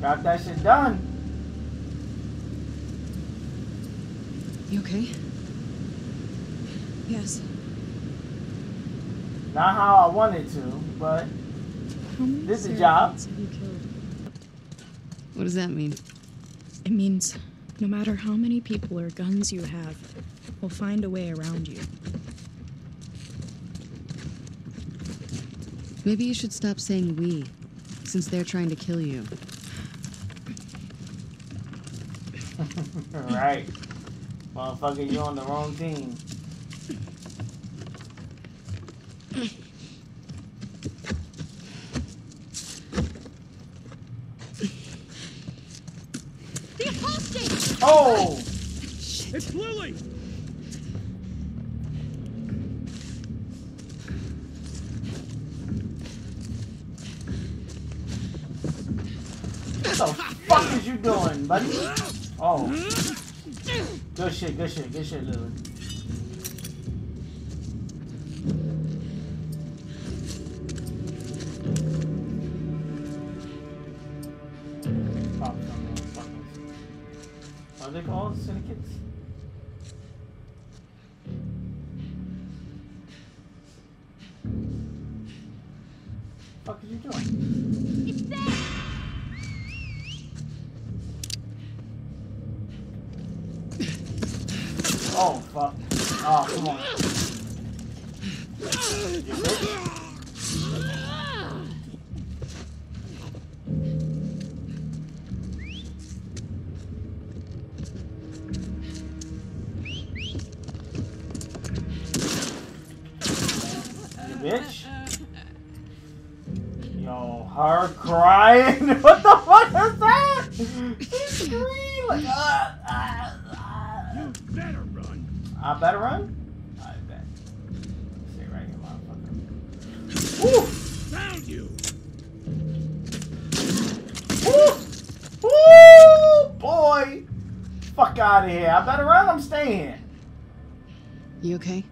Got that shit done. You okay? Yes. Not how I wanted to, but this is a job. What does that mean? It means no matter how many people or guns you have, we'll find a way around you. Maybe you should stop saying we, since they're trying to kill you. Right. Motherfucker, you're on the wrong team. The upholstery! Oh! Shit. It's Lily! What the fuck is you doing, buddy? Oh. Good shit, good shit, good shit, Lily. Are they called syndicates? What the fuck are you doing? It's there! Oh, fuck. Oh, come on. You bitch. Yo, her crying? What the fuck is that? She's screaming like, You better run. I better run? I bet. Stay right here, motherfucker. Woo! Found you! Woo! Woo! Boy! Fuck out of here. I better run. I'm staying. You okay?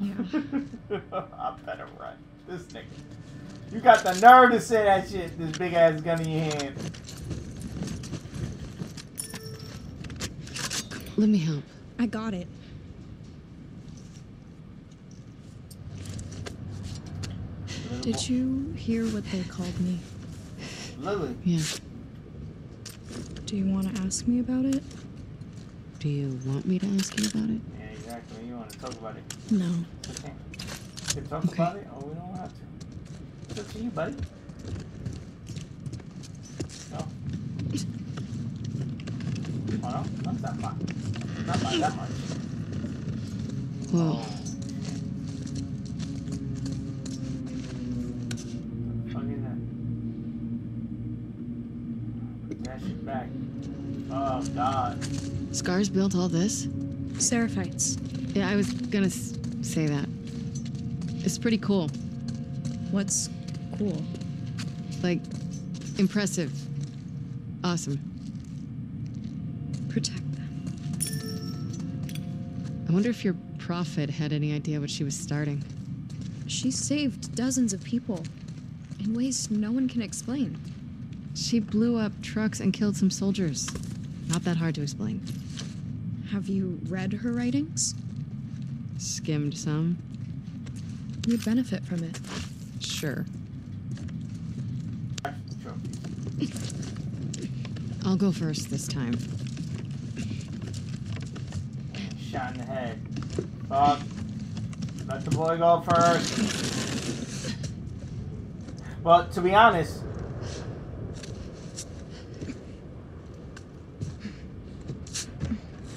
Yeah. I better run. This nigga. You got the nerve to say that shit, this big ass gun in your hand. Let me help. I got it. Did you hear what they called me? Lily. Yeah. Do you want to ask me about it? Do you want me to ask you about it? Yeah, exactly. You want to talk about it? No. Okay. You can talk about it, or we don't have to. It's up to you, buddy. No. Oh, no, not that much. Not by that much. Whoa. What the fuck is that? Bring that shit back. Oh, God. Scars built all this? Seraphites. Yeah, I was gonna say that. It's pretty cool. What's cool? Like, impressive. Awesome. Protect them. I wonder if your prophet had any idea what she was starting. She saved dozens of people in ways no one can explain. She blew up trucks and killed some soldiers. Not that hard to explain. Have you read her writings? Skimmed some. You'd benefit from it. Sure. I'll go first this time. Shot in the head. Bob, let the boy go first. Well, to be honest,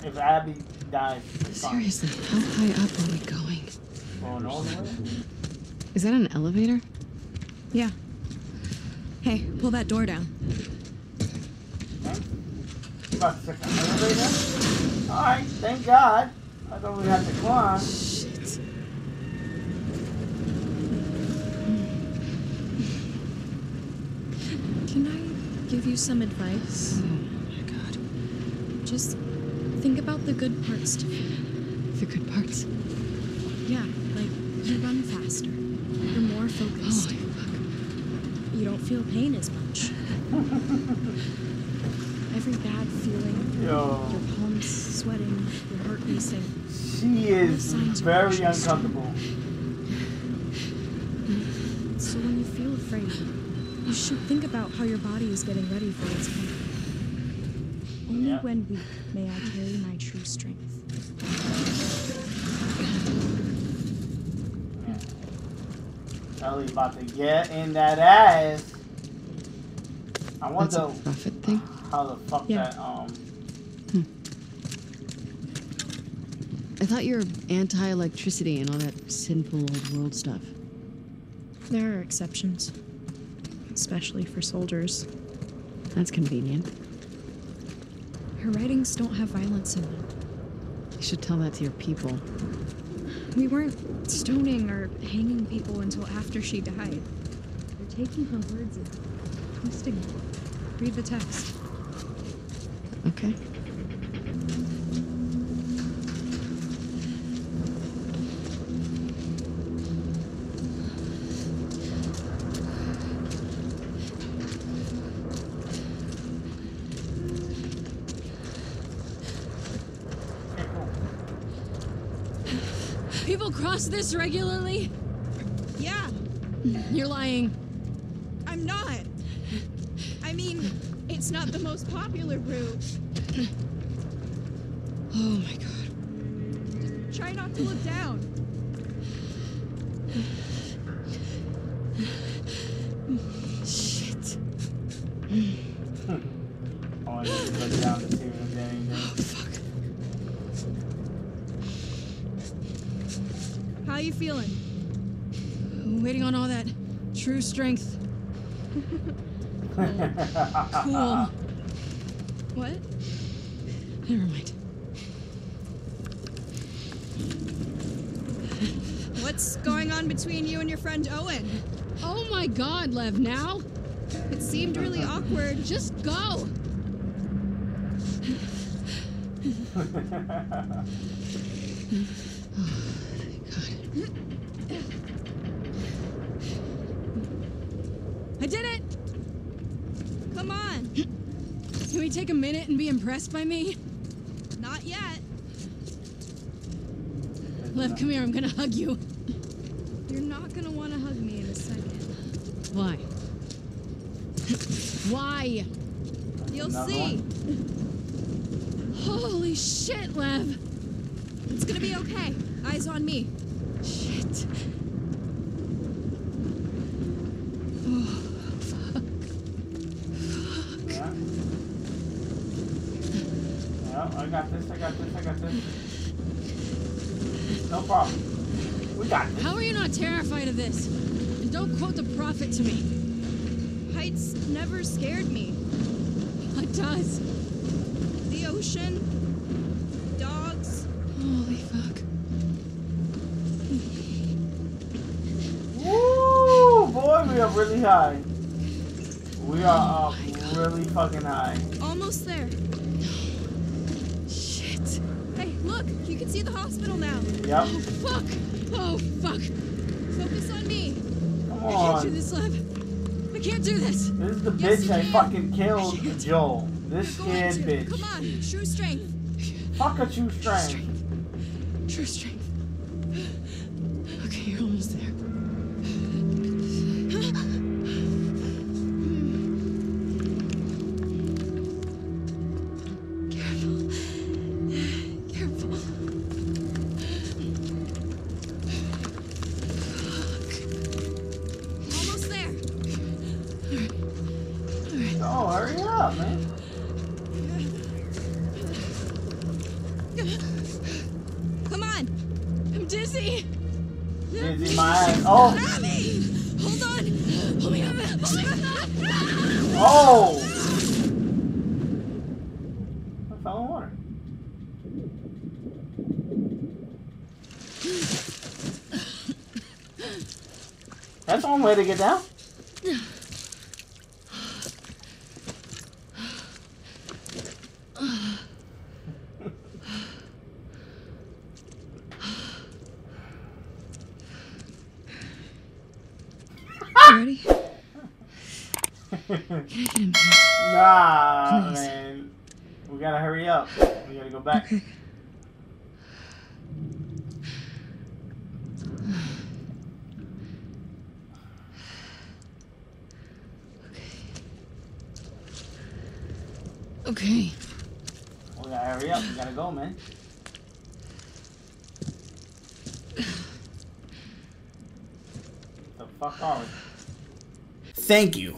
if Abby dies, seriously, how high up are we going? Going all the way? Is that an elevator? Yeah. Hey, pull that door down. Alright, thank God. I thought we had to climb. Shit. Can I give you some advice? Oh my God. Just think about the good parts to me. The good parts? Yeah, like you run faster. You're more focused. Oh, fuck. You don't feel pain as much. Every bad feeling, your palms sweating, your heart racing. She is very uncomfortable. So when you feel afraid, you should think about how your body is getting ready for its combat. Only when weak may I carry my true strength. Ellie's about to get in that ass. I wonder. That's a profit thing. How the fuck that, I thought you were anti-electricity and all that sinful old world stuff. There are exceptions. Especially for soldiers. That's convenient. Her writings don't have violence in them. You should tell that to your people. We weren't stoning or hanging people until after she died. They're taking her words and twisting them. Read the text. Okay. People cross this regularly? Yeah. You're lying. I'm not. I mean, it's not the most popular route. Oh my God. Just try not to look down. Shit. Oh, I need to look down to see what I'm getting. Oh, fuck. How you feeling? I'm waiting on all that true strength. Cool. What? Never mind. What's going on between you and your friend Owen? Oh my God, Lev, now? It seemed really awkward. Just go! Oh, thank God. I did it! Come on! Can we take a minute and be impressed by me? Not yet. Lev, come here, I'm gonna hug you. You're not gonna wanna hug me in a second. Why? Why? You'll see. Holy shit, Lev! It's gonna be okay. Eyes on me. Shit. I got this. No problem. We got this. How are you not terrified of this? And don't quote the prophet to me. Heights never scared me. It does. The ocean. Dogs. Holy fuck. Woo! Boy, we are really high. We are really fucking high. Almost there. You can see the hospital now. Yep. Oh, fuck. Oh, fuck. Focus on me. Come on. I can't do this, Lev. I can't do this. This is the bitch I fucking killed, Joel. This scared bitch. Come on. True strength. Fuck a true strength. True strength. Okay, you're almost there. Come on. I'm dizzy. Dizzy my ass. Oh. Hold on. Hold me up. Oh. I fell in water. That's one way to get down. Nah, man. We gotta hurry up. We gotta go back. Okay. Okay. We gotta hurry up. We gotta go, man. The fuck are we? Thank you.